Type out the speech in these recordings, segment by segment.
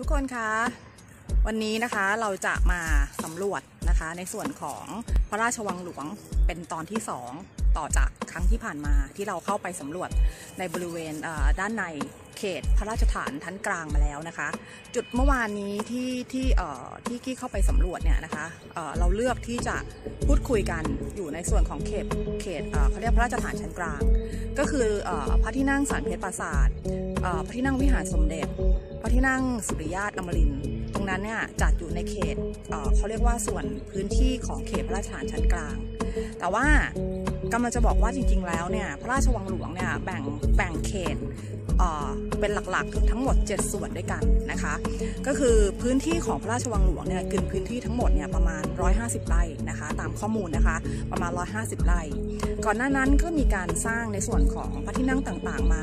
ทุกคนคะวันนี้นะคะเราจะมาสำรวจนะคะในส่วนของพระราชวังหลวงเป็นตอนที่2ต่อจากครั้งที่ผ่านมาที่เราเข้าไปสำรวจในบริเวณด้านในเขตพระราชฐานชั้นกลางมาแล้วนะคะจุดเมื่อวานนี้ที่กี้เข้าไปสำรวจเนี่ยนะคะเราเลือกที่จะพูดคุยกันอยู่ในส่วนของเขตเขาเรียกพระราชฐานชั้นกลางก็คือพระที่นั่งสารเพชรปราสาทพระที่นั่งวิหารสมเด็จพระที่นั่งสุริยาอมรินทร์ตรงนั้นเนี่ยจัดอยู่ในเขตเขาเรียกว่าส่วนพื้นที่ของเขตพระราชฐานชั้นกลางแต่ว่ากำลังจะบอกว่าจริงๆแล้วเนี่ยพระราชวังหลวงเนี่ยแบ่งเขตเป็นหลักๆทั้งหมด7ส่วนด้วยกันนะคะก็คือพื้นที่ของพระราชวังหลวงเนี่ยกินพื้นที่ทั้งหมดเนี่ยประมาณ150ไร่นะคะตามข้อมูลนะคะประมาณ150ไร่ก่อนหน้านั้นก็มีการสร้างในส่วนของพระที่นั่งต่างๆมา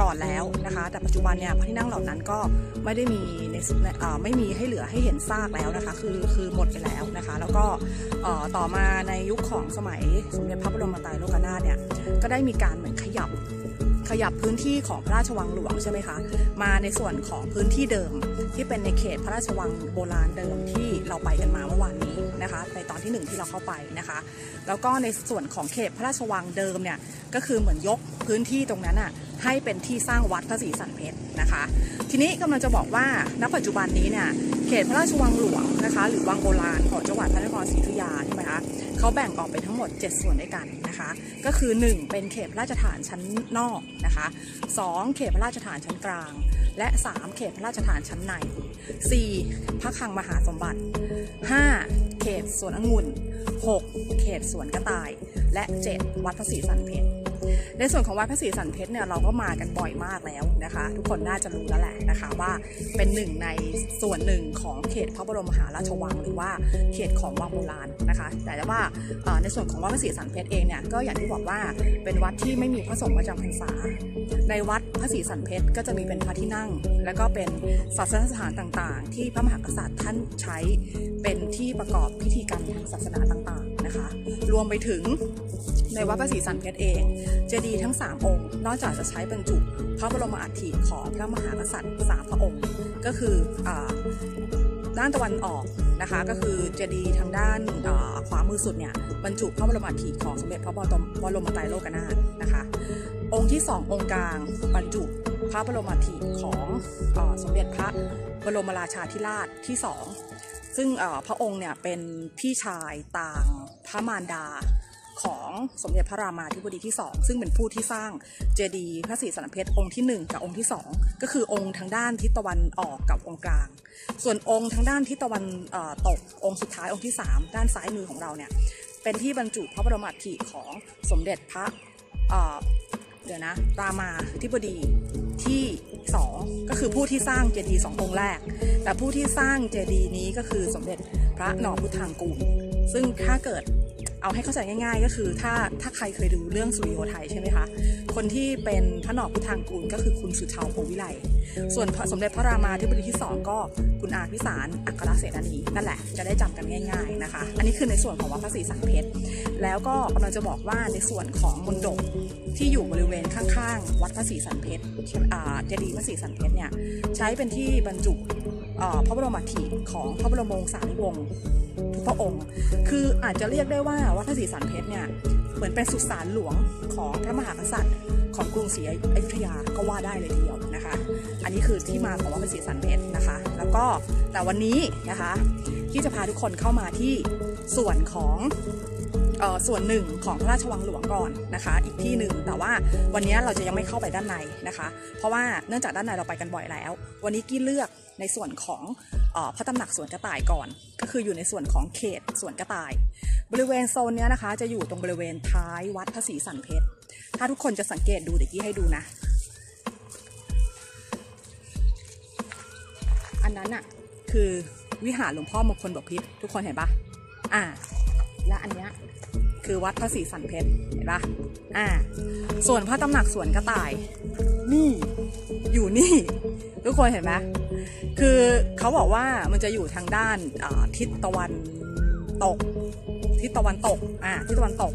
ก่อนแล้วนะคะแต่ปัจจุบันเนี่ยพระที่นั่งเหล่านั้นก็ไม่ได้มีไม่มีให้เหลือให้เห็นซากแล้วนะคะคือหมดไปแล้วนะคะแล้วก็ต่อมาในยุคของสมัยสมเด็จพระบรมไตรโลกนาถเนี่ยก็ได้มีการเหมือนขยับพื้นที่ของพระราชวังหลวงใช่ไหมคะมาในส่วนของพื้นที่เดิมที่เป็นในเขตพระราชวังโบราณเดิมที่เราไปกันมาเมื่อวานนี้นะคะในตอนที่1ที่เราเข้าไปนะคะแล้วก็ในส่วนของเขตพระราชวังเดิมเนี่ยก็คือเหมือนยกพื้นที่ตรงนั้นอ่ะให้เป็นที่สร้างวัดพระศรีสันเพชรนะคะทีนี้กำลังจะบอกว่าณปัจจุบันนี้เนี่ยเขตพระราชวังหลวงนะคะหรือวังโบราณของจังหวัดพระนครศรีอยุธยาใช่ไหมคะเขาแบ่งออกเป็นทั้งหมด7ส่วนด้วยกันนะคะก็คือ1เป็นเขตพระราชฐานชั้นนอกนะคะ2เขตพระราชฐานชั้นกลางและ3เขตพระราชฐานชั้นใน4พระคลังมหาสมบัติ5เขตสวนองุ่น6เขตสวนกระต่ายและ7วัดพระศรีสันเพชรในส่วนของวัดพระศรีสันเพชรเนี่ยเราก็มากันบ่อยมากแล้วนะคะทุกคนน่าจะรู้แล้วแหละนะคะว่าเป็นหนึ่งในส่วนหนึ่งของเขตพระบรมมหาราชวังหรือว่าเขตของวังโบราณนะคะแต่ว่าในส่วนของวัดพระศรีสันเพชรเองเนี่ยก็อย่างที่บอกว่าเป็นวัดที่ไม่มีพระสงฆ์ประจำพรรษาในวัดพระศรีสันเพชรก็จะมีเป็นพระที่นั่งและก็เป็นศาสนสถานต่างๆที่พระมหากษัตริย์ท่านใช้เป็นที่ประกอบพิธีกรรมทางศาสนาต่างๆนะคะรวมไปถึงในวัดพระศรีสันเพชรเองเจดีย์ทั้ง3องค์นอกจากจะใช้บรรจุพระบรมอัฐิของพระมหากษัตริย์3พระองค์ก็คือด้านตะวันออกนะคะก็คือเจดีย์ทางด้านขวามือสุดเนี่ยบรรจุพระบรมอัฐิของสมเด็จพระบรมไตรโลกนาถนะคะองค์ที่2องค์กลางบรรจุพระบรมอัฐิของสมเด็จพระบรมราชาธิราชที่2ซึ่งพระองค์เนี่ยเป็นพี่ชายต่างพระมารดาของสมเด็จพระรามาธิบดีที่2ซึ่งเป็นผู้ที่สร้างเจดีย์พระศรีสันเพชรองค์ที่1กับองค์ที่2ก็คือองค์ทางด้านทิศตะวันออกกับองค์กลางส่วนองค์ทางด้านทิศตะวันตกองค์สุดท้ายองค์ที่3ด้านซ้ายมือของเราเนี่ยเป็นที่บรรจุพระบรมอัฐิของสมเด็จพระรามาธิบดีที่2ก็คือผู้ที่สร้างเจดีย์2องค์แรกแต่ผู้ที่สร้างเจดีย์นี้ก็คือสมเด็จพระนอพุทธังกูลซึ่งถ้าเกิดเอาให้เข้าใจง่ายๆก็คือถ้าใครเคยดูเรื่องสุริโยทัยใช่ไหมคะคนที่เป็นพระนอพุทธังกูลก็คือคุณสุชาวพงวิไลส่วนสมเด็จพระรามาธิบดีที่2ก็คุณอาภิสารอัครเสนานีนั่นแหละจะได้จำกันง่ายๆนะคะอันนี้คือในส่วนของวัดพระศรีสันเพชรแล้วก็กำลังจะบอกว่าในส่วนของมณฑปที่อยู่บริเวณข้างๆวัดพระศรีสันเพชรเจดีย์พระศรีสันเพชรเนี่ยใช้เป็นที่บรรจุพระบรมอัฐิของพระบรมวงศานุวงศ์ทุกพระองค์คืออาจจะเรียกได้ว่าวัดพระศรีสันเพชรเนี่ยเหมือนเป็นสุสานหลวงของพระมหากษัตริย์ของกรุงศรีอยุธยาก็ว่าได้เลยทีเดียวนะคะอันนี้คือที่มาของวัดพระศรีสันเพชรนะคะแล้วก็แต่วันนี้นะคะที่จะพาทุกคนเข้ามาที่ส่วนของส่วนหนึ่งของพระราชวังหลวงก่อนนะคะอีกที่หนึ่งแต่ว่าวันนี้เราจะยังไม่เข้าไปด้านในนะคะเพราะว่าเนื่องจากด้านในเราไปกันบ่อยแล้ววันนี้กี้เลือกในส่วนของพระตำหนักสวนกระต่ายก่อนก็คืออยู่ในส่วนของเขตสวนกระต่ายบริเวณโซนนี้นะคะจะอยู่ตรงบริเวณท้ายวัดพระศรีสันเพชรถ้าทุกคนจะสังเกตดูเดี๋ยวกี้ให้ดูนะอันนั้นอะคือวิหารหลวงพ่อมงคลบพิตรทุกคนเห็นปะและอันนี้คือวัดพระศรีสันเพชรเห็นปะส่วนพระตำหนักสวนกระต่ายนี่อยู่นี่ทุกคนเห็นไหมคือเขาบอกว่ามันจะอยู่ทางด้านทิศตะวันตกทิศตะวันตก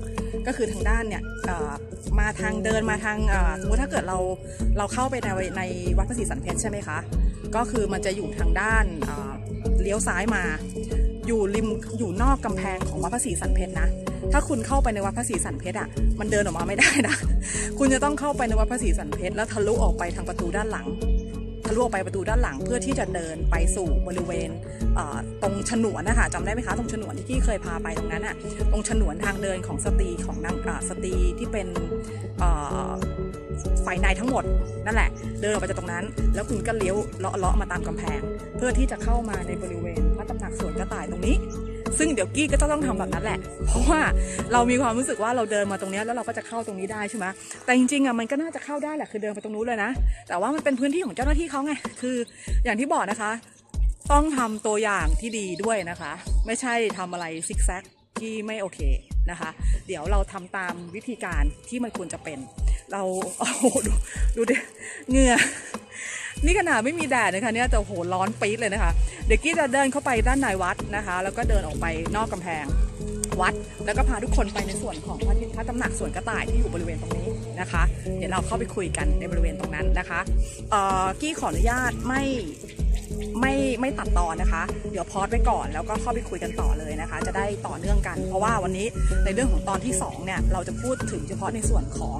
ก็คือทางด้านเนี่ยมาทางเดินมาทางสมมติถ้าเกิดเราเข้าไปในวัดพระศรีสันเพชรใช่ไหมคะ ก็คือมันจะอยู่ทางด้านเลี้ยวซ้ายมาอยู่ริมอยู่นอกกำแพงของวัดพระศรีสันเพชรนะถ้าคุณเข้าไปในวัดพระศรีสันเพชรอ่ะมันเดินออกมาไม่ได้นะคุณจะต้องเข้าไปในวัดพระศรีสันเพชรแล้วทะลุออกไปทางประตูด้านหลังทะลุออกไปประตูด้านหลังเพื่อที่จะเดินไปสู่บริเวณตรงฉนวนนะคะจำได้ไหมคะตรงฉนวนที่กี้เคยพาไปตรงนั้นอ่ะตรงฉนวนทางเดินของสตรีของนางสตรีที่เป็นฝ่ายในทั้งหมดนั่นแหละเดินออกไปจากตรงนั้นแล้วคุณก็เลี้ยวเลาะมาตามกำแพงเพื่อที่จะเข้ามาในบริเวณพระตำหนักสวนกระต่ายตรงนี้ซึ่งเดี๋ยวกี้ก็จะต้องทำแบบนั้นแหละเพราะว่าเรามีความรู้สึกว่าเราเดินมาตรงนี้แล้วเราก็จะเข้าตรงนี้ได้ใช่ไหมแต่จริงๆอ่ะมันก็น่าจะเข้าได้แหละคือเดินไปตรงนู้นเลยนะแต่ว่ามันเป็นพื้นที่ของเจ้าหน้าที่เขาไงคืออย่างที่บอกนะคะต้องทำตัวอย่างที่ดีด้วยนะคะไม่ใช่ทำอะไรซิกแซกที่ไม่โอเคนะคะเดี๋ยวเราทำตามวิธีการที่มันควรจะเป็นเราโอ้โหดูดิเหงื่อนี่ขนาดไม่มีแดดนะคะเนี่ยแต่โหร้อนปี๊ดเลยนะคะเด็กกี้จะเดินเข้าไปด้านในวัดนะคะแล้วก็เดินออกไปนอกกำแพงวัดแล้วก็พาทุกคนไปในส่วนของพระตำหนักสวนกระต่ายที่อยู่บริเวณตรงนี้นะคะเดี๋ยวเราเข้าไปคุยกันในบริเวณตรงนั้นนะคะกี้ขออนุญาตไม่ตัดตอนนะคะเดี๋ยวพอดไว้ก่อนแล้วก็เข้าไปคุยกันต่อเลยนะคะจะได้ต่อเนื่องกันเพราะว่าวันนี้ในเรื่องของตอนที่2เนี่ยเราจะพูดถึงเฉพาะในส่วนของ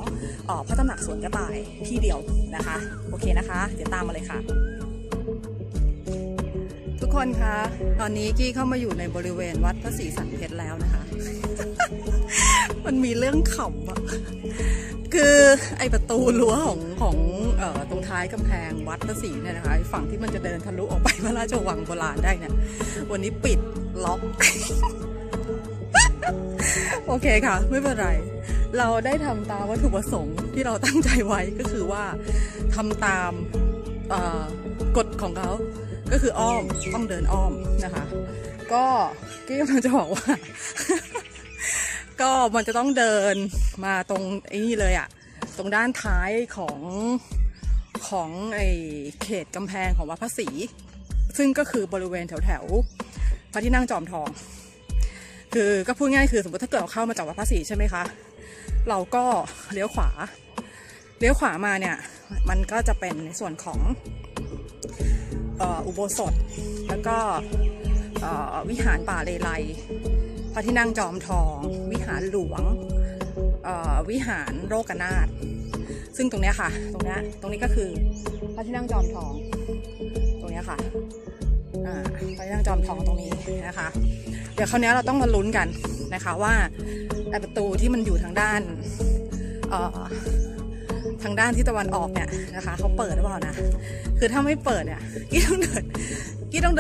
พระตำหนักสวนกระต่ายที่เดียวนะคะโอเคนะคะเดี๋ยวตามมาเลยค่ะทุกคนคะตอนนี้กี้เข้ามาอยู่ในบริเวณวัดพระศรีสันเพชรแล้วนะคะ มันมีเรื่องขำอะคือไอประตูรั้วของตรงท้ายกำแพงวัดพระศรีเนี่ยนะคะฝั่งที่มันจะเดินทะลุออกไปพระราชวังโบราณได้เนี่ยวันนี้ปิดล็อก โอเคค่ะไม่เป็นไรเราได้ทำตามวัตถุประสงค์ที่เราตั้งใจไว้ก็คือว่าทำตามกฎของเขาก็คืออ้อมต้องเดินอ้อมนะคะก็กี้กำลังจะบอกว่า ก็มันจะต้องเดินมาตรงไอ้นี่เลยอะตรงด้านท้ายของไอ้เขตกำแพงของวัดพระศรีซึ่งก็คือบริเวณแถวพระที่นั่งจอมทองคือก็พูดง่ายคือสมมติถ้าเกิดเราเข้ามาจากวัดพระศรีใช่ไหมคะเราก็เลี้ยวขวามาเนี่ยมันก็จะเป็นในส่วนของอุโบสถแล้วก็วิหารป่าเลไลพระที่นั่งจอมทองวิหารหลวงวิหารโรกนาถซึ่งตรงนี้ค่ะตรงนี้ก็คือพระที่นั่งจอมทองตรงนี้ค่ะพระที่นั่งจอมทองตรงนี้นะคะเดี๋ยวคราวนี้เราต้องมาลุ้นกันนะคะว่าประตูที่มันอยู่ทางด้านที่ตะวันออกเนี่ยนะคะเขาเปิดหรือเปล่านะคือถ้าไม่เปิดเนี่ยกี้ต้องเ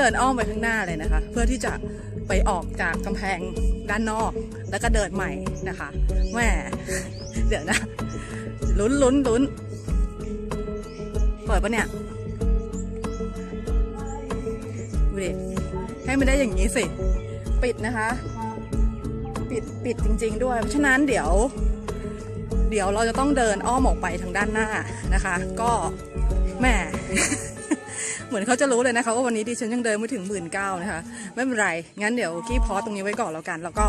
ดินอ้อมไปข้างหน้าเลยนะคะเพื่อที่จะไปออกจากกำแพงด้านนอกแล้วก็เดินใหม่นะคะแม่เดี๋ยวนะลุ้นเปิดปะเนี่ยดูดิให้มันได้อย่างนี้สิปิดนะคะปิดจริงๆด้วยเพราะฉะนั้นเดี๋ยวเราจะต้องเดินอ้อมออกไปทางด้านหน้านะคะก็แม่ เหมือนเขาจะรู้เลยนะคะว่าวันนี้ดิฉันยังเดินไม่ถึง 19,000 นะคะไม่เป็นไรงั้นเดี๋ยวกี้พอตรงนี้ไว้ก่อนแล้วกันแล้วก็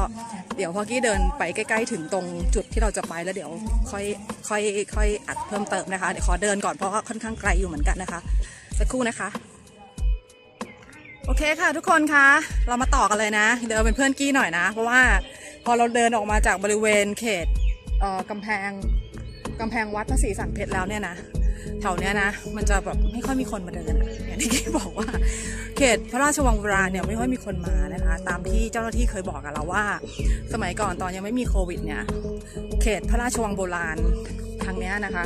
เดี๋ยวพอกี้เดินไปใกล้ๆถึงตรงจุดที่เราจะไปแล้วเดี๋ยวค่อยอัดเพิ่มเติมนะคะเดี๋ยวขอเดินก่อนเพราะว่าค่อนข้างไกลอยู่เหมือนกันนะคะสักครู่นะคะโอเคค่ะทุกคนคะเรามาต่อกันเลยนะเดินเป็นเพื่อนกี้หน่อยนะเพราะว่าพอเราเดินออกมาจากบริเวณเขตกำแพงวัดพระศรีสันเพชรแล้วเนี่ยนะแถวเนี้ยนะมันจะแบบไม่ค่อยมีคนมาเดินอย่างที่กี้บอกว่าเขตพระราชวังโบราณเนี่ยไม่ค่อยมีคนมานะคะตามที่เจ้าหน้าที่เคยบอกกับเราว่าสมัยก่อนตอนยังไม่มีโควิดเนี่ยเขตพระราชวังโบราณทางเนี้ยนะคะ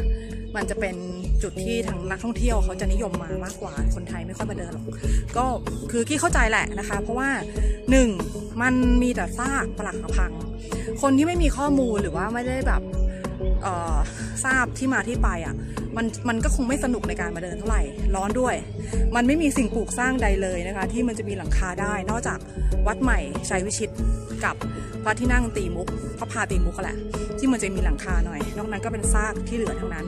มันจะเป็นจุดที่ทางนักท่องเที่ยวเขาจะนิยมมามากกว่าคนไทยไม่ค่อยมาเดินหรอกก็คือกี้เข้าใจแหละนะคะเพราะว่า1มันมีแต่ซากปรักหักพังคนที่ไม่มีข้อมูลหรือว่าไม่ได้แบบทราบที่มาที่ไปอ่ะมันก็คงไม่สนุกในการมาเดินเท่าไหร่ร้อนด้วยมันไม่มีสิ่งปลูกสร้างใดเลยนะคะที่มันจะมีหลังคาได้นอกจากวัดใหม่ชัยวิชิตกับพระที่นั่งตีมุกพระพาตีมุกแหละที่มันจะมีหลังคาหน่อยนอกนั้นก็เป็นซากที่เหลือทั้งนั้น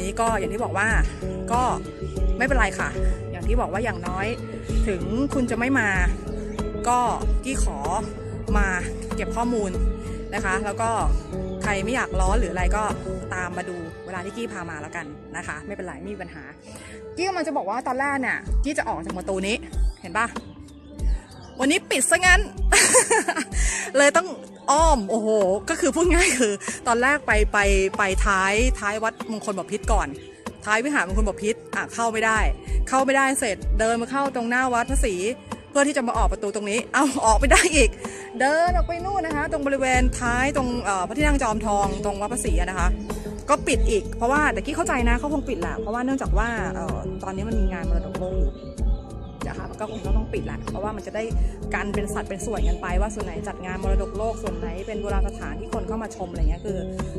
นี้ก็อย่างที่บอกว่าก็ไม่เป็นไรค่ะอย่างที่บอกว่าอย่างน้อยถึงคุณจะไม่มาก็ที่ขอมาเก็บข้อมูลนะคะแล้วก็ใครไม่อยากล้อหรืออะไรก็ตามมาดู เวลาที่กี้พามาแล้วกันนะคะไม่เป็นไรไม่มีปัญหากี้กำลังจะบอกว่าตอนแรกเนี่ยกี้จะออกจากประตูนี้เห็นปะวันนี้ปิดซะงั้น เลยต้องอ้อมโอ้โหก็คือพูดง่ายคือตอนแรกไปท้ายวัดมงคลบพิตรก่อนท้ายวิหารมงคลบพิตรอ่ะเข้าไม่ได้เสร็จเดินมาเข้าตรงหน้าวัดพระศรีเพื่อที่จะมาออกประตูตรงนี้เอาออกไปได้อีกเดินออกไปนู่นนะคะตรงบริเวณท้ายตรงพระที่นั่งจอมทองตรงวัดพระศรีนะคะก็ปิดอีกเพราะว่าแต่กี้เข้าใจนะเขาคงปิดแหละเพราะว่าเนื่องจากว่าตอนนี้มันมีงานมรดกโลกอยู่นะคะก็คงต้องปิดแหละเพราะว่ามันจะได้การเป็นสัดเป็นส่วนกันไปว่าส่วนไหนจัดงานมรดกโลกส่วนไหนเป็นโบราณสถานที่คนเข้ามาชมอะไรเงี้ยคือ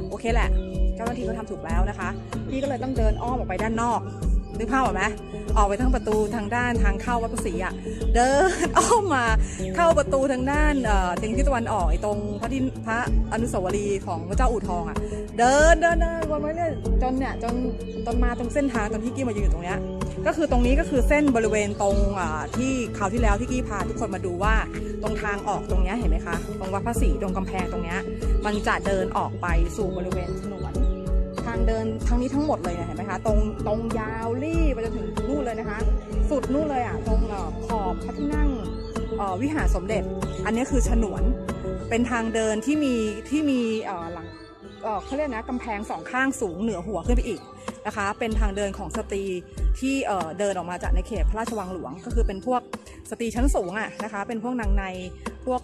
โอเคแหละเจ้าหน้าที่เขาทำถูกแล้วนะคะพี่ก็เลยต้องเดินอ้อมออกไปด้านนอกนึกภาพออกไหมออกไปทางประตูทางด้านทางเข้าวัดพระศรีอ่ะเดินอ้อมมาเข้าประตูทางด้านทางทิศตะวันออกตรงพระอนุสาวรีย์ของพระเจ้าอู่ทองอ่ะเดินวนไปเรื่อยจนมาตรงเส้นทางตอนที่กี้มายืนอยู่ตรงเนี้ยก็คือตรงนี้ก็คือเส้นบริเวณตรงที่คราวที่แล้วที่กี้พาทุกคนมาดูว่าตรงทางออกตรงนี้เห็นไหมคะตรงวัดพระศรีตรงกำแพงตรงนี้มันจะเดินออกไปสู่บริเวณถนนทางเดินทั้งนี้ทั้งหมดเลยนะเห็นไหมคะตรงยาวรี่ไปจนถึงนู่นเลยนะคะสุดนู่นเลยอ่ะตรงขอบพระที่นั่งวิหารสมเด็จอันนี้คือฉนวนเป็นทางเดินที่มีหลังเขาเรียกนะกำแพงสองข้างสูงเหนือหัวขึ้นไปอีกนะคะเป็นทางเดินของสตรีที่เดินออกมาจากในเขตพระราชวังหลวงก็คือเป็นพวกสตรีชั้นสูงอ่ะนะคะเป็นพวกนางในพวก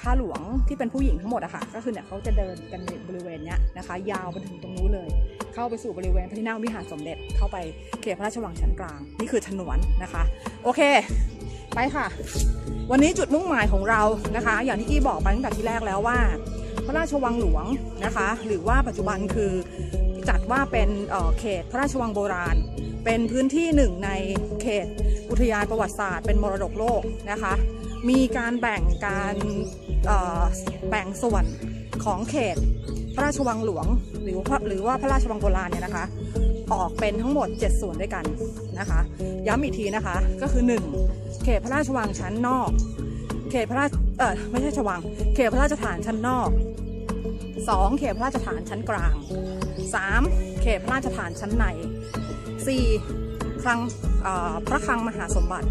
ข้าหลวงที่เป็นผู้หญิงทั้งหมดอะค่ะก็คือเนี่ยเขาจะเดินกันบริเวณเนี้ยนะคะยาวไปถึงตรงนู้นเลยเข้าไปสู่บริเวณพระที่นั่งวิหารสมเด็จเข้าไปเขตพระราชวังชั้นกลางนี่คือฉนวนนะคะโอเคไปค่ะวันนี้จุดมุ่งหมายของเรานะคะอย่างที่กี้บอกไปตั้งแต่ที่แรกแล้วว่าพระราชวังหลวงนะคะหรือว่าปัจจุบันคือจัดว่าเป็นเขตพระราชวังโบราณเป็นพื้นที่หนึ่งในเขตอุทยานประวัติศาสตร์เป็นมรดกโลกนะคะมีการแบ่งส่วนของเขตพระราชวังหลวงหรือว่าพระราชวังโบราณเนี่ยนะคะออกเป็นทั้งหมด7ส่วนด้วยกันนะคะย้ำอีกทีนะคะก็คือ1เขตพระราชวังชั้นนอกเขตพระราชไม่ใช่ชวังเขตพระราชฐานชั้นนอก2เขตพระราชฐานชั้นกลาง3เขตพระราชฐานชั้นใน4คลังพระคลังมหาสมบัติ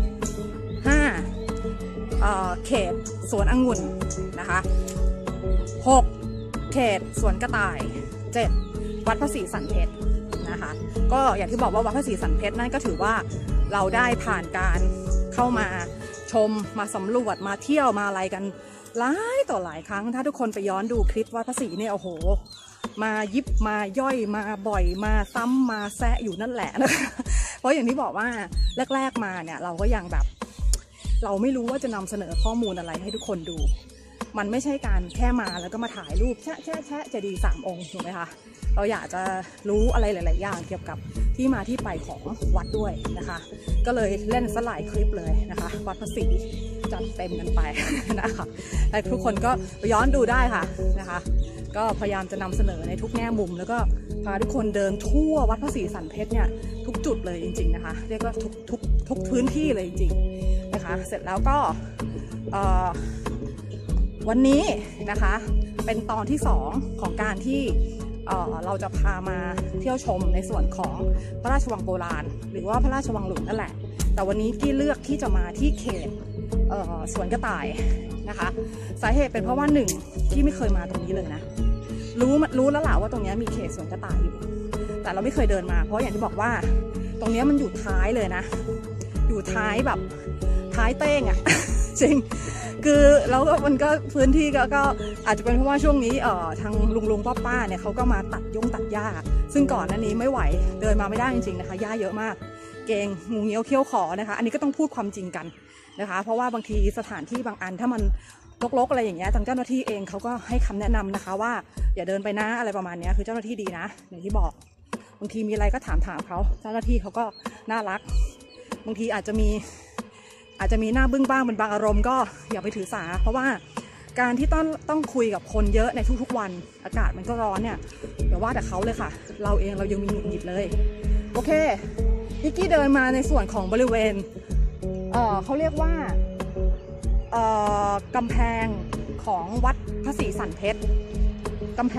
5เขตสวนองุ่นนะคะ6เขตสวนกระต่าย7วัดพระศรีสันเพชรนะคะก็อย่างที่บอกว่าวัดพระศรีสันเพชรนั่นก็ถือว่าเราได้ผ่านการเข้ามาชมมาสำรวจมาเที่ยวมาอะไรกันหลายต่อหลายครั้งถ้าทุกคนไปย้อนดูคลิปวัดพระศรีเนี่ยโอ้โหมายิบมาย่อยมาบ่อยมาซ้ำมาแซะอยู่นั่นแหละนะเพราะอย่างที่บอกว่าแรกๆมาเนี่ยเราก็ยังแบบเราไม่รู้ว่าจะนำเสนอข้อมูลอะไรให้ทุกคนดูมันไม่ใช่การแค่มาแล้วก็มาถ่ายรูปแชะเจดีย์3องค์ถูกไหมคะเราอยากจะรู้อะไรหลายๆอย่างเกี่ยวกับที่มาที่ไปของวัดด้วยนะคะก็เลยเล่นสไลด์คลิปเลยนะคะวัดพระศรีจัดเต็มกันไปนะคะให้ทุกคนก็ย้อนดูได้ค่ะนะคะก็พยายามจะนำเสนอในทุกแง่มุมแล้วก็พาทุกคนเดินทั่ววัดพระศรีสันเพชรเนี่ยทุกจุดเลยจริงๆนะคะเรียกว่าทุกพื้นที่เลยจริงๆนะคะเสร็จแล้วก็วันนี้นะคะเป็นตอนที่2ของการที่เราจะพามาเที่ยวชมในส่วนของพระราชวังโบราณหรือว่าพระราชวังหลวงนั่นแหละแต่วันนี้ที่เลือกที่จะมาที่เขตสวนกระต่ายนะคะสาเหตุเป็นเพราะว่า1ที่ไม่เคยมาตรงนี้เลยนะรู้แล้วแหละว่าตรงนี้มีเขตสวนกระต่ายอยู่แต่เราไม่เคยเดินมาเพราะอย่างที่บอกว่าตรงนี้มันอยู่ท้ายเลยนะอยู่ท้ายแบบท้ายเต้งอ่ะ จริงคือแล้วมันก็พื้นที่ก็อาจจะเป็นเพราะว่าช่วงนี้ทางลุงป้าเนี่ยเขาก็มาตัดหญ้าซึ่งก่อนหน้านี้ไม่ไหวเดินมาไม่ได้จริงๆนะคะหญ้าเยอะมากเกรงงูเงี้ยวเขี้ยวขอนะคะอันนี้ก็ต้องพูดความจริงกันนะคะเพราะว่าบางทีสถานที่บางอันถ้ามันรกๆอะไรอย่างเงี้ยทางเจ้าหน้าที่เองเขาก็ให้คำแนะนำนะคะว่าอย่าเดินไปนะอะไรประมาณนี้คือเจ้าหน้าที่ดีนะอย่างที่บอกบางทีมีอะไรก็ถามเขาเจ้าหน้าที่เขาก็น่ารักบางทีอาจจะมีหน้าบึ้งบ้างเป็นบางอารมณ์ก็อย่าไปถือสาเพราะว่าการที่ต้องคุยกับคนเยอะในทุกๆวันอากาศมันก็ร้อนเนี่ยอย่าว่าแต่เขาเลยค่ะเราเองเรายังมีหงุดหงิดเลยโอเคนิกกี้เดินมาในส่วนของบริเวณเขาเรียกว่ากำแพงของวัดพระศรีสันเพชร กำแพ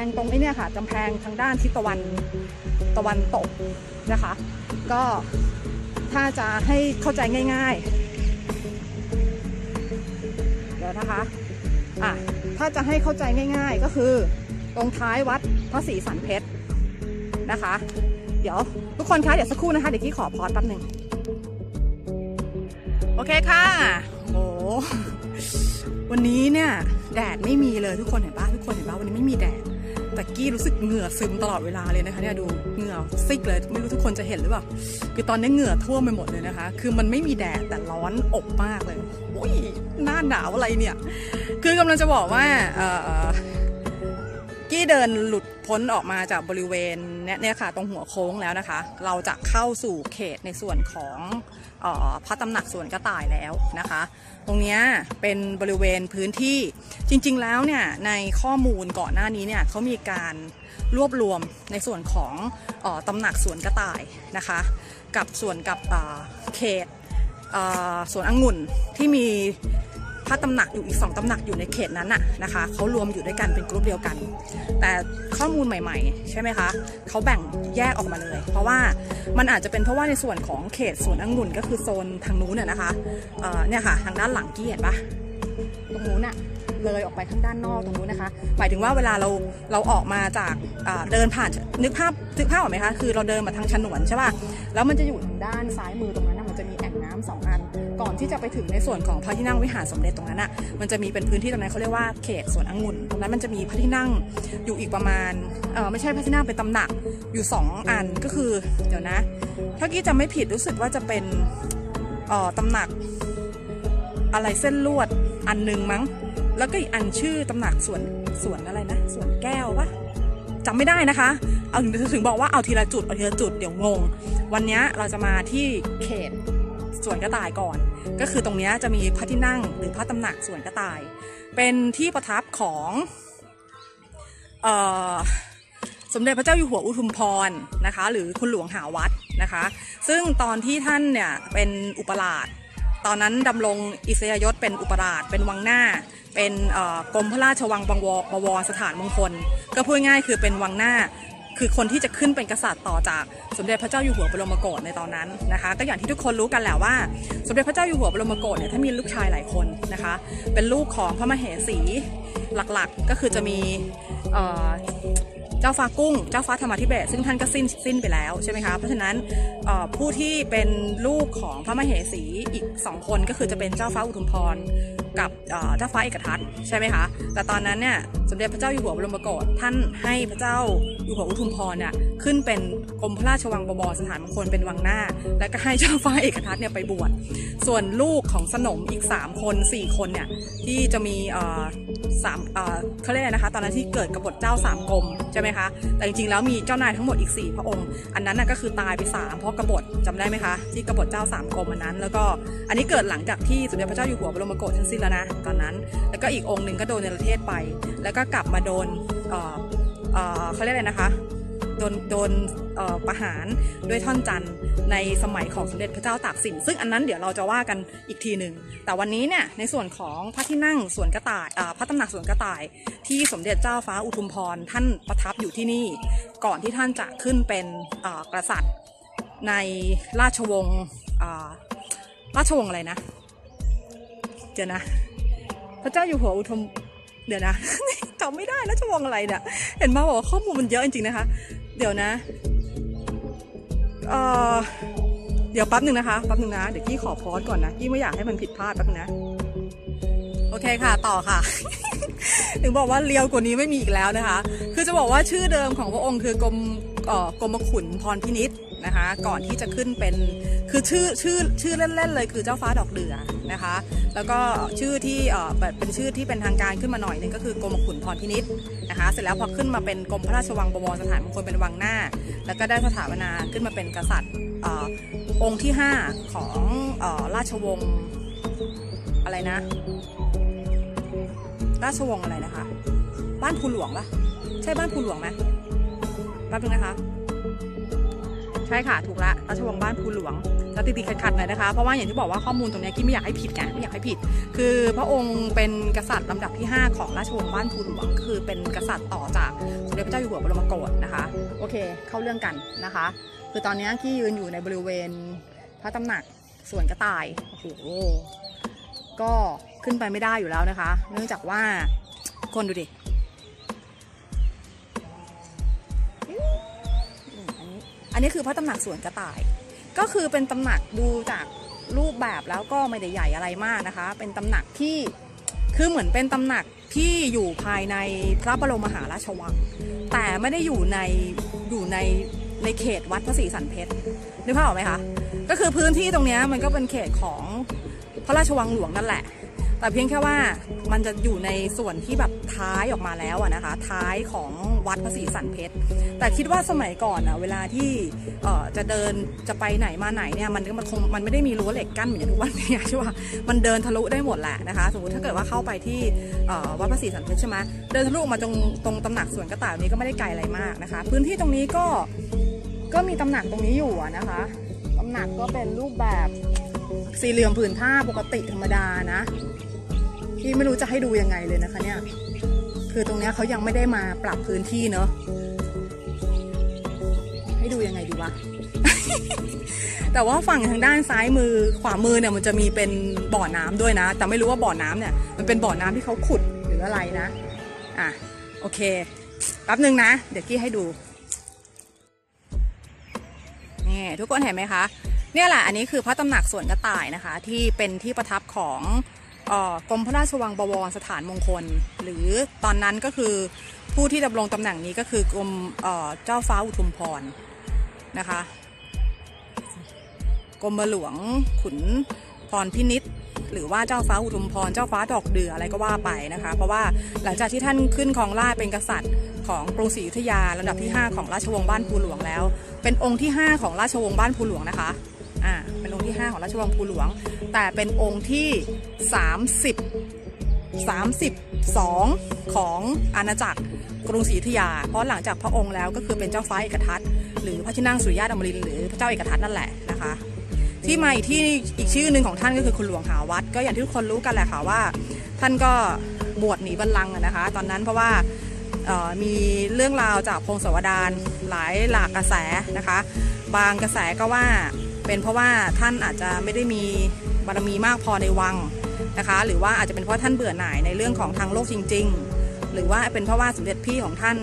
งตรงนี้เนี่ยค่ะกำแพงทางด้านทิศตะวันตกนะคะก็ถ้าจะให้เข้าใจง่ายๆเดี๋ยวนะคะถ้าจะให้เข้าใจง่ายๆก็คือตรงท้ายวัดพระศรีสันเพชรนะคะเดี๋ยวทุกคนคะเดี๋ยวสักครู่นะคะเดี๋ยวกี้ขอพอดแป๊บหนึ่งโอเคค่ะโอ้วันนี้เนี่ยแดดไม่มีเลยทุกคนเห็นปะวันนี้ไม่มีแดดแต่กี้รู้สึกเหงื่อซึมตลอดเวลาเลยนะคะเนี่ยดูเหงื่อซิกเลยไม่รู้ทุกคนจะเห็นหรือเปล่าคือตอนนี้เหงื่อท่วมไปหมดเลยนะคะคือมันไม่มีแดดแต่ร้อนอบมากเลยโอ้ยหน้าหนาวอะไรเนี่ยคือกำลังจะบอกว่ากี้เดินหลุดพ้นออกมาจากบริเวณเนี่ยค่ะตรงหัวโค้งแล้วนะคะเราจะเข้าสู่เขตในส่วนของพระตำหนักสวนกระต่ายแล้วนะคะตรงนี้เป็นบริเวณพื้นที่จริงๆแล้วเนี่ยในข้อมูลก่อนหน้านี้เนี่ยเขามีการรวบรวมในส่วนของตำหนักสวนกระต่ายนะคะกับส่วนกับเขตสวนองุ่นที่มีพระตำหนักอยู่อีก2ตำหนักอยู่ในเขตนั้นน่ะนะคะเขารวมอยู่ด้วยกันเป็นกลุ่มเดียวกันแต่ข้อมูลใหม่ๆใช่ไหมคะเขาแบ่งแยกออกมาเลยเพราะว่ามันอาจจะเป็นเพราะว่าในส่วนของเขตสวนองุ่นก็คือโซนทางนู้นนะคะเนี่ยค่ะทางด้านหลังกี้เห็นปะตรงนู้นน่ะเลยออกไปข้างด้านนอกตรงนู้นนะคะหมายถึงว่าเวลาเราออกมาจากเดินผ่านนึกภาพออกไหมคะคือเราเดินมาทางฉนวนใช่ป่ะแล้วมันจะอยู่ทางด้านซ้ายมือตรงนั้นมันจะมีแอ่งน้ำ2อันก่อนที่จะไปถึงในส่วนของพระที่นั่งวิหารสมเด็จตรงนั้นอ่ะมันจะมีเป็นพื้นที่ตรงนั้นเขาเรียกว่าเขตสวนองุ่นตรงนั้นมันจะมีพระที่นั่งอยู่อีกประมาณไม่ใช่พระที่นั่งเป็นตำหนักอยู่2อันก็คือเดี๋ยวนะถ้ากี้จำไม่ผิดรู้สึกว่าจะเป็นตำหนักอะไรเส้นลวดอันนึงมั้งแล้วก็อีกอันชื่อตำหนักสวนอะไรนะสวนแก้ววะจำไม่ได้นะคะเอาถึงบอกว่าเอาทีละจุดเดี๋ยวงงวันนี้เราจะมาที่เขตสวนกระต่ายก่อนก็คือตรงนี้จะมีพระที่นั่งหรือพระตำหนักสวนกระต่ายเป็นที่ประทับของสมเด็จพระเจ้าอยู่หัวอุทุมพรนะคะหรือคุณหลวงหาวัดนะคะซึ่งตอนที่ท่านเนี่ยเป็นอุปราชตอนนั้นดำรงอิสริยยศเป็นอุปราชเป็นวังหน้าเป็นกรมพระราชวังบวรสถานมงคลก็พูดง่ายคือเป็นวังหน้าคือคนที่จะขึ้นเป็นกษัตริย์ต่อจากสมเด็จพระเจ้าอยู่หัวบรมโกศในตอนนั้นนะคะก็อย่างที่ทุกคนรู้กันแหละว่าสมเด็จพระเจ้าอยู่หัวบรมโกศเนี่ยท่านมีลูกชายหลายคนนะคะเป็นลูกของพระมเหสีหลักๆก็คือจะมีเจ้าฟ้ากุ้งเจ้าฟ้าธรรมาธิเบศซึ่งท่านก็สิ้นไปแล้วใช่ไหมคะเพราะฉะนั้นผู้ที่เป็นลูกของพระมเหสีอีก2คนก็คือจะเป็นเจ้าฟ้าอุทุมพรกับเจ้าฟ้าเอกทัศน์ใช่ไหมคะแต่ตอนนั้นเนี่ยสมเด็จพระเจ้าอยู่หัวบรมโกศท่านให้พระเจ้าอยู่หัวอุทุมพรเนี่ยขึ้นเป็นกรมพระราชวังบวรสถานมงคลเป็นวังหน้าและก็ให้เจ้าฟ้าเอกทัศน์เนี่ยไปบวชส่วนลูกของสนมอีก3คน4คนเนี่ยที่จะมีเขาเรียกนะคะตอนนั้นที่เกิดกบฏเจ้า3กรมใช่ไหมคะแต่จริงๆแล้วมีเจ้านายทั้งหมดอีก4พระองค์อันนั้นก็คือตายไป3เพราะกบฏจำได้ไหมคะที่กบฏเจ้า3กรมอันนั้นแล้วก็อันนี้เกิดหลังจากที่สมเด็จพระเจ้าอยู่หัวบรมโกศท่านสิ้นแล้วนะตอนนั้นแล้วก็อีกองค์หนึ่งก็โดนในประเทศไปแล้วก็กลับมาโดนเขาเรียกอะไรนะคะโดนประหารด้วยท่อนจันทร์ในสมัยของสมเด็จพระเจ้าตากสินซึ่งอันนั้นเดี๋ยวเราจะว่ากันอีกทีหนึ่งแต่วันนี้เนี่ยในส่วนของพระที่นั่งสวนกระต่ายพระตำหนักสวนกระต่ายที่สมเด็จเจ้าฟ้าอุทุมพรท่านประทับอยู่ที่นี่ก่อนที่ท่านจะขึ้นเป็นกษัตริย์ในราชวงศ์อะไรนะเดี๋ยวนะพระเจ้าอยู่หัวอุทุมเดี๋ยวนะจำไม่ได้ราชวงศ์อะไรเนี่ยเห็นมาบอกว่าข้อมูลมันเยอะจริงๆนะคะเดี๋ยวนะเดี๋ยวแป๊บหนึ่งนะคะแป๊บหนึ่งนะเดี๋ยวกี้ขอพอดก่อนนะกี้ไม่อยากให้มันผิดพลาดแป๊บนะโอเคค่ะต่อค่ะ ถึงบอกว่าเลี้ยวกว่านี้ไม่มีอีกแล้วนะคะคือจะบอกว่าชื่อเดิมของพระองค์คือกรมขุนพรพินิจนะคะก่อนที่จะขึ้นเป็นคือชื่อเล่นๆเลยคือเจ้าฟ้าดอกเดือนะคะแล้วก็ชื่อที่เป็นชื่อที่เป็นทางการขึ้นมาหน่อยนึงก็คือกรมขุนพรพินิจนะคะเสร็จแล้วพอขึ้นมาเป็นกรมพระราชวังบวรสถานมงคลเป็นวังหน้าแล้วก็ได้สถาปนาขึ้นมาเป็นกษัตริย์องค์ที่5ของราชวงศ์อะไรนะราชวงศ์อะไรนะคะบ้านภูหลวงปะใช่บ้านภูหลวงไหมแป๊บนึงนะคะใช่ค่ะถูกละราชวงศ์บ้านภูหลวง จะติดๆขัดๆหน่อยนะคะเพราะว่าอย่างที่บอกว่าข้อมูลตรงนี้กิ๊บไม่อยากให้ผิดนะไม่อยากให้ผิดคือพระองค์เป็นกษัตริย์ลำดับที่5ของราชวงศ์บ้านภูหลวงคือเป็นกษัตริย์ต่อจากสมเด็จพระเจ้าอยู่หัวบรมโกศนะคะโอเคเข้าเรื่องกันนะคะคือตอนนี้กิ๊บยืนอยู่ในบริเวณพระตำหนักสวนกระต่ายโอ้โหก็ขึ้นไปไม่ได้อยู่แล้วนะคะเนื่องจากว่าคนดูดิอันนี้คือพระตำหนักสวนกระต่ายก็คือเป็นตำหนักดูจากรูปแบบแล้วก็ไม่ได้ใหญ่อะไรมากนะคะเป็นตำหนักที่คือเหมือนเป็นตำหนักที่อยู่ภายในพระบรมมหาราชวังแต่ไม่ได้อยู่ในเขตวัดพระศรีสันเพชรนึกภาพออกไหมคะก็คือพื้นที่ตรงนี้มันก็เป็นเขตของพระราชวังหลวงนั่นแหละแต่เพียงแค่ว่ามันจะอยู่ในส่วนที่แบบท้ายออกมาแล้วนะคะท้ายของวัดพระศรีสันเพชรแต่คิดว่าสมัยก่อนเวลาที่จะเดินจะไปไหนมาไหนเนี่ยมันไม่ได้มีรั้วเหล็กกั้นเหมือนทุกวันนี้ใช่ป่ะมันเดินทะลุได้หมดแหละนะคะสมมติถ้าเกิดว่าเข้าไปที่วัดพระศรีสันเพชรใช่ไหมเดินทะลุมาตรงตำหนักสวนกระต่ายนี้ก็ไม่ได้ไกลอะไรมากนะคะพื้นที่ตรงนี้ก็มีตำหนักตรงนี้อยู่นะคะตำหนักก็เป็นรูปแบบสี่เหลี่ยมผืนผ้าปกติธรรมดานะที่ไม่รู้จะให้ดูยังไงเลยนะคะเนี่ยคือตรงนี้เขายังไม่ได้มาปรับพื้นที่เนอะให้ดูยังไงดีวะ แต่ว่าฝั่งทางด้านซ้ายมือขวามือเนี่ยมันจะมีเป็นบ่อน้ำด้วยนะแต่ไม่รู้ว่าบ่อน้ำเนี่ยมันเป็นบ่อน้ำที่เขาขุดหรืออะไรนะอ่ะโอเคแป๊บนึงนะเดี๋ยวกี้ให้ดูนี่ทุกคนเห็นไหมคะเนี่ยแหละอันนี้คือพระตำหนักสวนกระต่ายนะคะที่เป็นที่ประทับของกรมพระราชวังบวรสถานมงคลหรือตอนนั้นก็คือผู้ที่ดำรงตำแหน่งนี้ก็คือกรมเจ้าฟ้าอุทุมพรนะคะกรมหลวงขุนพรพินิจหรือว่าเจ้าฟ้าอุทุมพรเจ้าฟ้าดอกเดืออะไรก็ว่าไปนะคะเพราะว่าหลังจากที่ท่านขึ้นครองราชเป็นกษัตริย์ของกรุงศรีอยุธยาลำดับที่5ของราชวงศ์บ้านภูหลวงแล้วเป็นองค์ที่5ของราชวงศ์บ้านภูหลวงนะคะเป็นองค์ที่5ของราชวงศ์ภูหลวงแต่เป็นองค์ที่32ของอาณาจักรกรุงศรีอยุธยาเพราะหลังจากพระองค์แล้วก็คือเป็นเจ้าฟ้าเอกทัศน์หรือพระที่นั่งสุริยะอมรินทร์หรือพระเจ้าเอกทัศน์นั่นแหละนะคะที่มาที่อีกชื่อหนึ่งของท่านก็คือคุณหลวงหาวัดก็อย่างที่ทุกคนรู้กันแหละค่ะว่าท่านก็บวชหนีบัลลังก์นะคะตอนนั้นเพราะว่ามีเรื่องราวจากพงศาวดารหลากกระแสนะคะบางกระแสก็ว่าเป็นเพราะว่าท่านอาจจะไม่ได้มีบารมีมากพอในวังนะคะหรือว่าอาจจะเป็นเพราะท่านเบื่อหน่ายในเรื่องของทางโลกจริงๆหรือว่าเป็นเพราะว่าสมเด็จพี่ของท่าน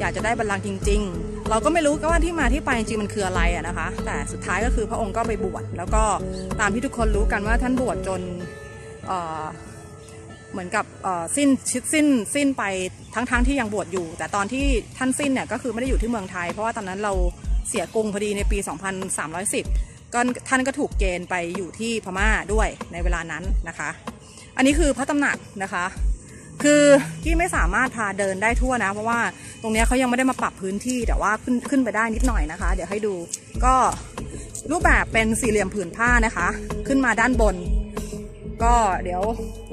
อยากจะได้บัลลังก์จริงๆเราก็ไม่รู้ก็ว่าที่มาที่ไปจริงมันคืออะไรนะคะแต่สุดท้ายก็คือพระองค์ก็ไปบวชแล้วก็ตามที่ทุกคนรู้กันว่าท่านบวชจนเหมือนกับสิ้นไปทั้งที่ยังบวชอยู่แต่ตอนที่ท่านสิ้นเนี่ยก็คือไม่ได้อยู่ที่เมืองไทยเพราะว่าตอนนั้นเราเสียกรุงพอดีในปี2310ก็ท่านก็ถูกเกณฑ์ไปอยู่ที่พม่าด้วยในเวลานั้นนะคะอันนี้คือพระตำหนักนะคะคือที่ไม่สามารถพาเดินได้ทั่วนะเพราะว่าตรงนี้เขายังไม่ได้มาปรับพื้นที่แต่ว่าขึ้นไปได้นิดหน่อยนะคะเดี๋ยวให้ดูก็รูปแบบเป็นสี่เหลี่ยมผืนผ้านะคะขึ้นมาด้านบนก็เดี๋ยว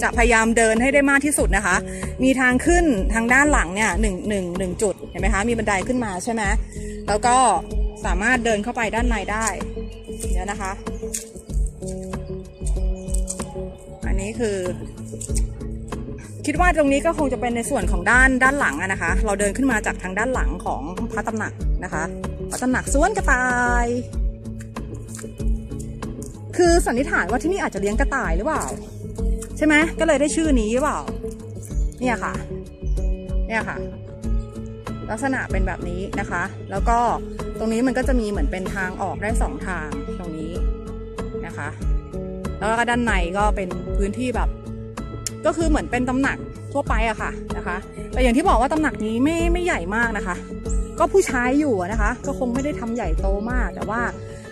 จะพยายามเดินให้ได้มากที่สุดนะคะมีทางขึ้นทางด้านหลังเนี่ยหนึ่งจุดเห็นไหมคะมีบันไดขึ้นมาใช่ไหมแล้วก็สามารถเดินเข้าไปด้านในได้เดี๋ยวนะคะอันนี้คือคิดว่าตรงนี้ก็คงจะเป็นในส่วนของด้านหลังนะคะเราเดินขึ้นมาจากทางด้านหลังของพระตำหนักนะคะพระตำหนักสวนกระต่ายคือสันนิษฐานว่าที่นี่อาจจะเลี้ยงกระต่ายหรือเปล่าใช่ไหมก็เลยได้ชื่อนี้หรือเปล่าเนี่ยค่ะเนี่ยค่ะลักษณะเป็นแบบนี้นะคะแล้วก็ตรงนี้มันก็จะมีเหมือนเป็นทางออกได้2ทางตรงนี้นะคะแล้วก็ด้านในก็เป็นพื้นที่แบบก็คือเหมือนเป็นตำหนักทั่วไปอะค่ะนะคะแต่อย่างที่บอกว่าตำหนักนี้ไม่ใหญ่มากนะคะก็ผู้ใช้อยู่นะคะก็คงไม่ได้ทำใหญ่โตมากแต่ว่า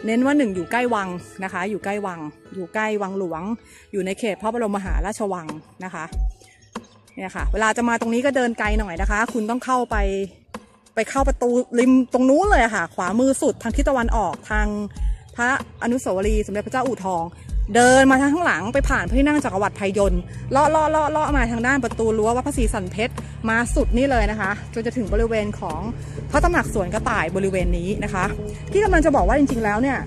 เน้นว่า1อยู่ใกล้วังนะคะอยู่ใกล้วังอยู่ใกล้วังหลวงอยู่ในเขตพระบรมมหาราชวังนะคะเนี่ยค่ะเวลาจะมาตรงนี้ก็เดินไกลหน่อยนะคะคุณต้องเข้าไปเข้าประตูริมตรงนู้นเลยค่ะขวามือสุดทางทิศตะวันออกทางพระอนุสาวรีย์สมเด็จพระเจ้าอู่ทองเดินมาทางข้างหลังไปผ่านพระที่นั่งจักรวรรดิไพยนต์เลาะมาทางด้านประตูรั้ววัดพระศรีสันเพชรมาสุดนี่เลยนะคะจนจะถึงบริเวณของพระตำหนักสวนกระต่ายบริเวณนี้นะคะที่กำลังจะบอกว่าจริงๆแล้วเนี่ย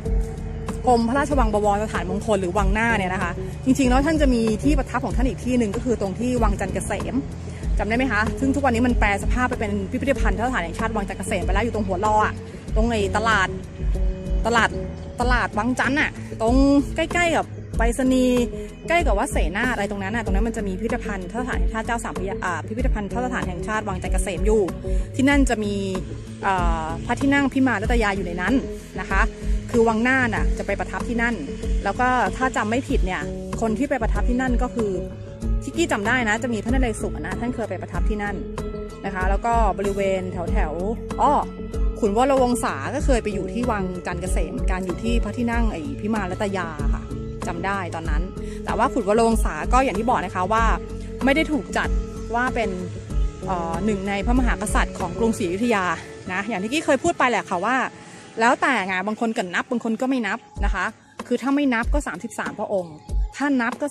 กรมพระราชวังบวรสถานมงคลหรือวังหน้าเนี่ยนะคะจริงๆแล้วท่านจะมีที่ประทับของท่านอีกที่หนึ่งก็คือตรงที่วังจันทร์เกษมจำได้ไหมคะซึ่งทุกวันนี้มันแปลสภาพไปเป็นพิพิธภัณฑ์สถานแห่งชาติวังจันทร์เกษมไปแล้วอยู่ตรงหัวรออ่ะตรงไอ้ตลาดวังจันทร์อ่ะตรงใกล้ๆกับไปรษณีย์ใกล้กับวัดเสนาอะไรตรงนั้นน่ะตรงนั้นมันจะมีพิพิธภัณฑ์สถานแห่งชาติเจ้าสามพระยาพิพิธภัณฑ์สถานแห่งชาติวังจันทร์เกษมอยู่ที่นั่นจะมีพระที่นั่งพิมานรัตยาอยู่ในนั้นนะคะคือวังหน้าน่ะจะไปประทับที่นั่นแล้วก็ถ้าจำไม่ผิดเนี่ยคนที่ไปประทับที่นั่นก็คือที่กี้จำได้นะจะมีพระนเรศวรนะท่านเคยไปประทับที่นั่นนะคะแล้วก็บริเวณแถวขุนวรวงศาก็เคยไปอยู่ที่วังจันทร์เกษมการอยู่ที่พระที่นั่งไอพิมานรัตยาค่ะจำได้ตอนนั้นแต่ว่าขุนวรวงศาก็อย่างที่บอกนะคะว่าไม่ได้ถูกจัดว่าเป็นหนึ่งในพระมหากษัตริย์ของกรุงศรีอยุธยานะอย่างที่กี้เคยพูดไปแหละค่ะว่าแล้วแต่ไงบางคนก็นับบางคนก็ไม่นับนะคะคือถ้าไม่นับก็33พระองค์ถ้านับก็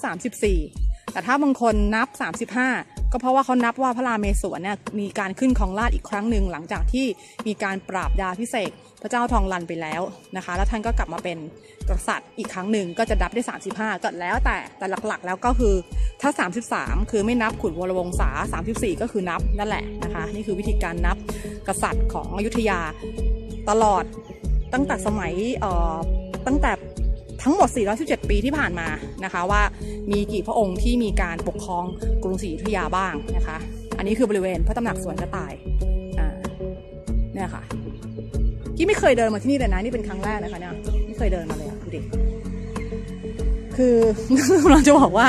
34แต่ถ้าบางคนนับ35ก็เพราะว่าเขานับว่าพระราเมศวรเนี่ยมีการขึ้นครองราชย์อีกครั้งหนึ่งหลังจากที่มีการปราบดาพิเศษพระเจ้าทองลันไปแล้วนะคะแล้วท่านก็กลับมาเป็นกษัตริย์อีกครั้งหนึ่งก็จะนับได้35ก็แล้วแต่หลักๆแล้วก็คือถ้า33คือไม่นับขุนวรวงศา34ก็คือนับนั่นแหละนะคะนี่คือวิธีการนับกษัตริย์ของอยุธยาตลอดตั้งแต่สมัยตั้งแต่ทั้งหมด417ปีที่ผ่านมานะคะว่ามีกี่พระองค์ที่มีการปกครองกรุงศรีอยุธยาบ้างนะคะอันนี้คือบริเวณพระตำหนักสวนกระต่ายเนี่ยค่ะที่ไม่เคยเดินมาที่นี่เลยนะนี่เป็นครั้งแรกนะคะเนี่ยไม่เคยเดินมาเลยดูดิคือเราจะบอกว่า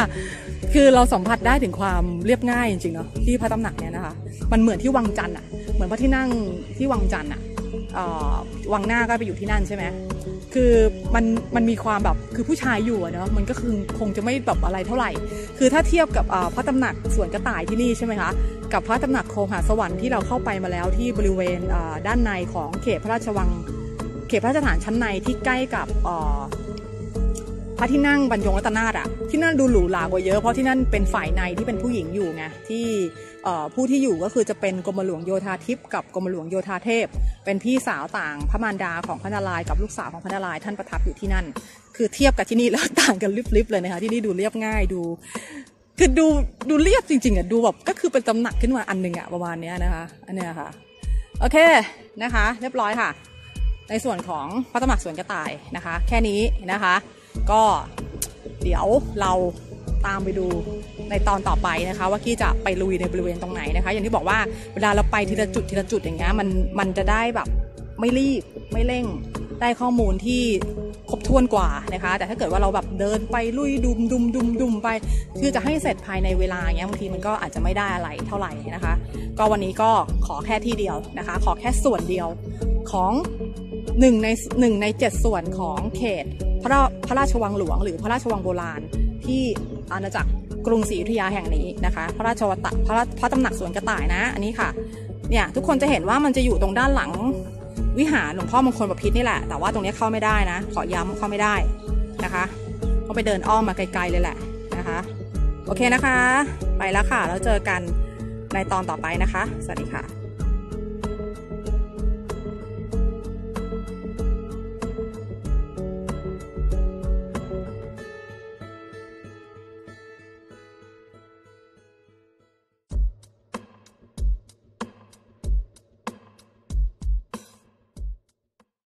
คือเราสัมผัสได้ถึงความเรียบง่ายจริงๆเนาะที่พระตำหนักเนี่ยนะคะมันเหมือนที่วังจันทร์อ่ะเหมือนพระที่นั่งที่วังจันทร์อ่ะวังหน้าก็ไปอยู่ที่นั่นใช่ไหมคือมันมีความแบบคือผู้ชายอยู่เนาะมันก็คือคงจะไม่แบบอะไรเท่าไหร่คือถ้าเทียบกับพระตำหนักสวนกระต่ายที่นี่ใช่ไหมคะกับพระตำหนักโคหสวรรค์ที่เราเข้าไปมาแล้วที่บริเวณด้านในของเขตพระราชวังเขตพระราชฐานชั้นในที่ใกล้กับพระที่นั่งบรรยงรัตนาถอะที่นั่นดูหรูหรากว่าเยอะเพราะที่นั่นเป็นฝ่ายในที่เป็นผู้หญิงอยู่ไงที่ผู้ที่อยู่ก็คือจะเป็นกรมหลวงโยธาทิพย์กับกรมหลวงโยธาเทพเป็นพี่สาวต่างพระมารดาของพระนารายณ์กับลูกสาวของพระนารายณ์ท่านประทับอยู่ที่นั่นคือเทียบกับที่นี่แล้วต่างกันลิบๆเลยนะคะที่นี่ดูเรียบง่ายดูคือดูเรียบจริงๆอะดูแบบก็คือเป็นตำหนักขึ้นมาอันหนึ่งอะประมาณนี้นะคะอันนี้ค่ะโอเคนะคะเรียบร้อยค่ะในส่วนของพระตำหนักสวนกระต่ายนะคะแค่นี้นะคะก็เดี๋ยวเราตามไปดูในตอนต่อไปนะคะว่ากี้จะไปลุยในบริเวณตรงไหนนะคะอย่างที่บอกว่าเวลาเราไปทีละจุดอย่างเงี้ยมันจะได้แบบไม่รีบไม่เร่งได้ข้อมูลที่ครบถ้วนกว่านะคะแต่ถ้าเกิดว่าเราแบบเดินไปลุยดุมไปคือจะให้เสร็จภายในเวลาเงี้ยบางทีมันก็อาจจะไม่ได้อะไรเท่าไหร่นะคะก็วันนี้ก็ขอแค่ที่เดียวนะคะขอแค่ส่วนเดียวของหนึ่งใน7ส่วนของเขตพระราชวังหลวงหรือพระราชวังโบราณที่อาณาจักรกรุงศรีอยุธยาแห่งนี้นะคะพระตำหนักสวนกระต่ายนะอันนี้ค่ะเนี่ยทุกคนจะเห็นว่ามันจะอยู่ตรงด้านหลังวิหารหลวงพ่อมงคลบพิตรนี่แหละแต่ว่าตรงนี้เข้าไม่ได้นะขอย้ำเข้าไม่ได้นะคะต้องไปเดินอ้อมมาไกลๆเลยแหละนะคะโอเคนะคะไปแล้วค่ะแล้วเจอกันในตอนต่อไปนะคะสวัสดีค่ะ